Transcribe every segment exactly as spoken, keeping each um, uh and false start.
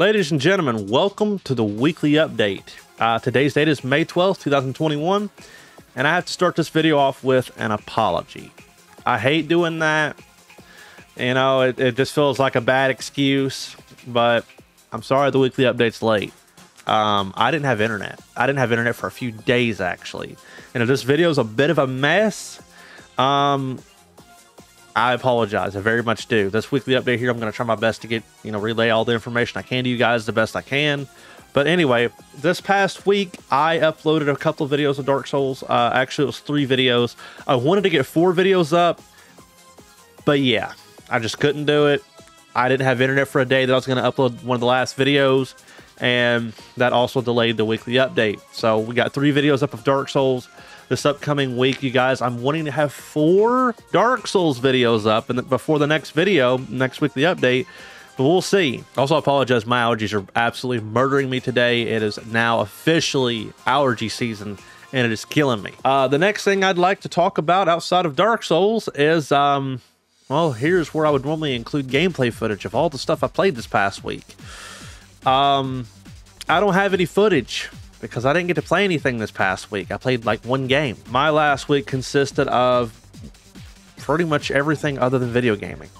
Ladies and gentlemen, welcome to the weekly update. Uh, today's date is May twelfth, two thousand twenty-one, and I have to start this video off with an apology. I hate doing that. You know, it, it just feels like a bad excuse, but I'm sorry the weekly update's late. Um, I didn't have internet. I didn't have internet for a few days, actually. You know, this video is a bit of a mess. Um, I apologize. I very much do. This weekly update here, I'm going to try my best to get, you know, relay all the information I can to you guys the best I can. But anyway, this past week, I uploaded a couple of videos of Dark Souls. Uh, actually, it was three videos. I wanted to get four videos up, but yeah, I just couldn't do it. I didn't have internet for a day that I was going to upload one of the last videos, and that also delayed the weekly update. So we got three videos up of Dark Souls this upcoming week, you guys. I'm wanting to have four Dark Souls videos up and before the next video, next weekly update, but we'll see. Also, I apologize. My allergies are absolutely murdering me today. It is now officially allergy season, and it is killing me. Uh, the next thing I'd like to talk about outside of Dark Souls is, um, well, here's where I would normally include gameplay footage of all the stuff I played this past week. Um, I don't have any footage, because I didn't get to play anything this past week. I played like one game. My last week consisted of pretty much everything other than video gaming.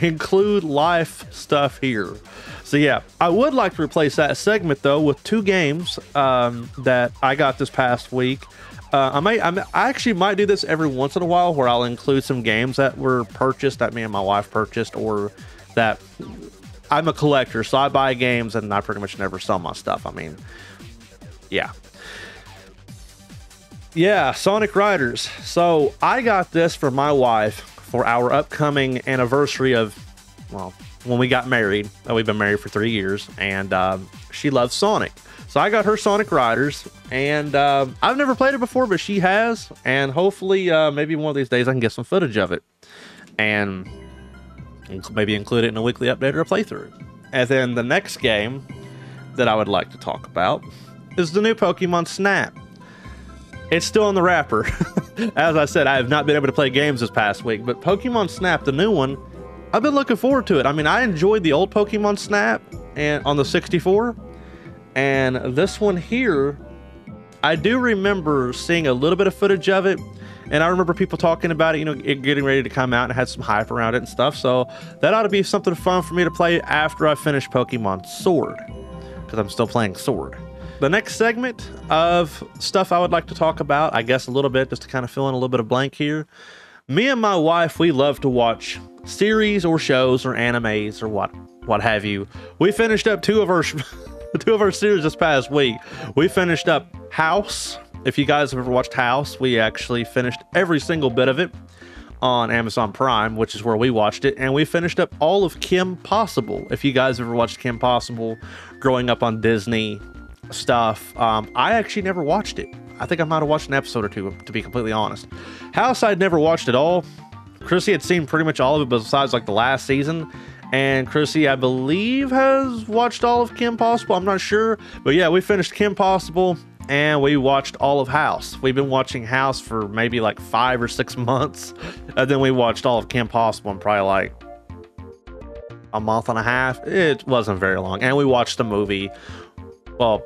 Include life stuff here. So yeah, I would like to replace that segment though with two games um, that I got this past week. Uh, I might, I'm, I actually might do this every once in a while where I'll include some games that were purchased, that me and my wife purchased, or that I'm a collector, so I buy games and I pretty much never sell my stuff. I mean, yeah. Yeah, Sonic Riders. So I got this for my wife for our upcoming anniversary of, well, when we got married. We've been married for three years, and um, she loves Sonic. So I got her Sonic Riders, and um, I've never played it before, but she has. And hopefully, uh, maybe one of these days I can get some footage of it. And maybe include it in a weekly update or a playthrough. And then the next game that I would like to talk about is the new Pokémon Snap. It's still on the wrapper. As I said, I have not been able to play games this past week, but Pokémon Snap, the new one, I've been looking forward to it. I mean, I enjoyed the old Pokémon Snap and on the sixty-four, and this one here, I do remember seeing a little bit of footage of it. And I remember people talking about it, you know, it getting ready to come out and had some hype around it and stuff. So that ought to be something fun for me to play after I finish Pokemon Sword, because I'm still playing Sword. The next segment of stuff I would like to talk about, I guess a little bit, just to kind of fill in a little bit of blank here. Me and my wife, we love to watch series or shows or animes or what, what have you. We finished up two of our, two of our series this past week. We finished up House. If you guys have ever watched House, we actually finished every single bit of it on Amazon Prime, which is where we watched it. And we finished up all of Kim Possible. If you guys ever watched Kim Possible growing up on Disney stuff, um, I actually never watched it. I think I might have watched an episode or two, to be completely honest. House, I'd never watched at all. Chrissy had seen pretty much all of it besides like the last season. And Chrissy, I believe, has watched all of Kim Possible. I'm not sure. But yeah, we finished Kim Possible. And we watched all of House. We've been watching House for maybe like five or six months. And then we watched all of Kim Possible in probably like a month and a half. It wasn't very long. And we watched the movie. Well,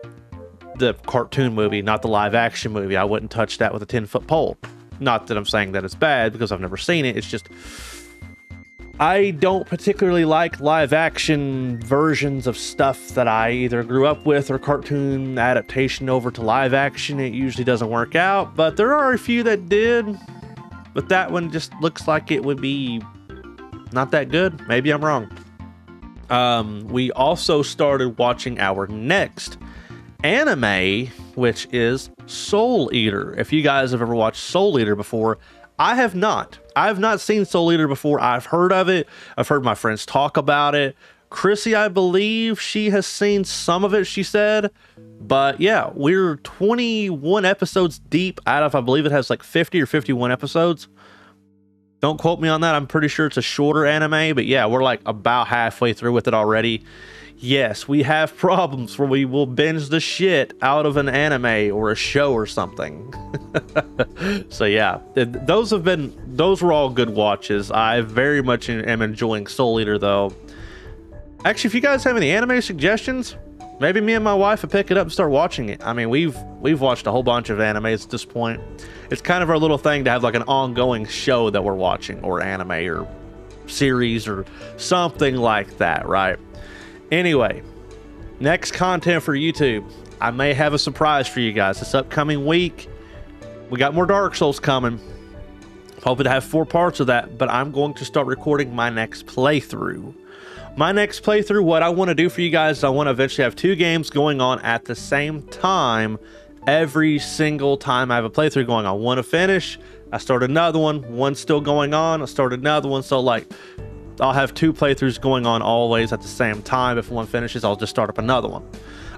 the cartoon movie, not the live action movie. I wouldn't touch that with a ten foot pole. Not that I'm saying that it's bad, because I've never seen it. It's just, I don't particularly like live action versions of stuff that I either grew up with or cartoon adaptation over to live action. It usually doesn't work out, but there are a few that did, but that one just looks like it would be not that good. Maybe I'm wrong. Um, we also started watching our next anime, which is Soul Eater. If you guys have ever watched Soul Eater before, I have not. I've not seen Soul Eater before. I've heard of it. I've heard my friends talk about it. Chrissy, I believe she has seen some of it, she said. But yeah, we're twenty-one episodes deep out of, I believe it has like fifty or fifty-one episodes. Don't quote me on that. I'm pretty sure it's a shorter anime, but yeah, we're like about halfway through with it already. Yes, we have problems where we will binge the shit out of an anime or a show or something. So yeah, those have been, those were all good watches. I very much am enjoying Soul Eater though. Actually, if you guys have any anime suggestions, maybe me and my wife will pick it up and start watching it. I mean, we've we've watched a whole bunch of animes at this point. It's kind of our little thing to have like an ongoing show that we're watching, or anime, or series, or something like that, right? Anyway, next content for YouTube. I may have a surprise for you guys this upcoming week. We got more Dark Souls coming. Hoping to have four parts of that, but I'm going to start recording my next playthrough. My next playthrough, what I want to do for you guys is I want to eventually have two games going on at the same time. Every single time I have a playthrough going on, one to finish, I start another one, one's still going on, I start another one. So like, I'll have two playthroughs going on always at the same time. If one finishes, I'll just start up another one.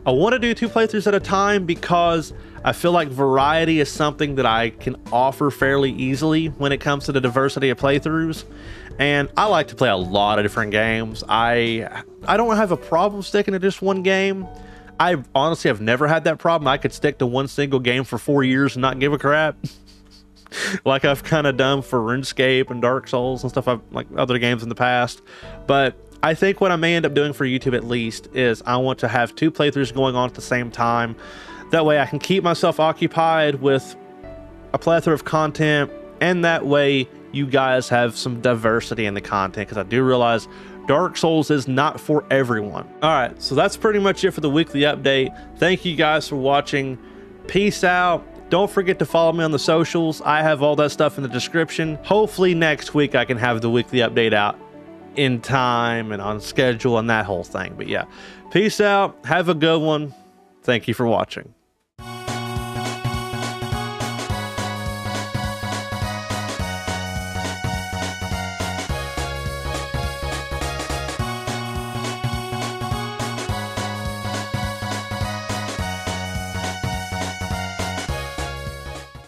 I want to do two playthroughs at a time because I feel like variety is something that I can offer fairly easily when it comes to the diversity of playthroughs. And I like to play a lot of different games. I I don't have a problem sticking to just one game. I honestly have never had that problem. I could stick to one single game for four years and not give a crap. Like I've kind of done for RuneScape and Dark Souls and stuff, I've, like other games in the past. But I think what I may end up doing for YouTube at least is I want to have two playthroughs going on at the same time. That way I can keep myself occupied with a plethora of content, and that way you guys have some diversity in the content, because I do realize Dark Souls is not for everyone. All right, so that's pretty much it for the weekly update. Thank you guys for watching. Peace out. Don't forget to follow me on the socials. I have all that stuff in the description. Hopefully next week I can have the weekly update out in time and on schedule and that whole thing. But yeah, peace out. Have a good one. Thank you for watching.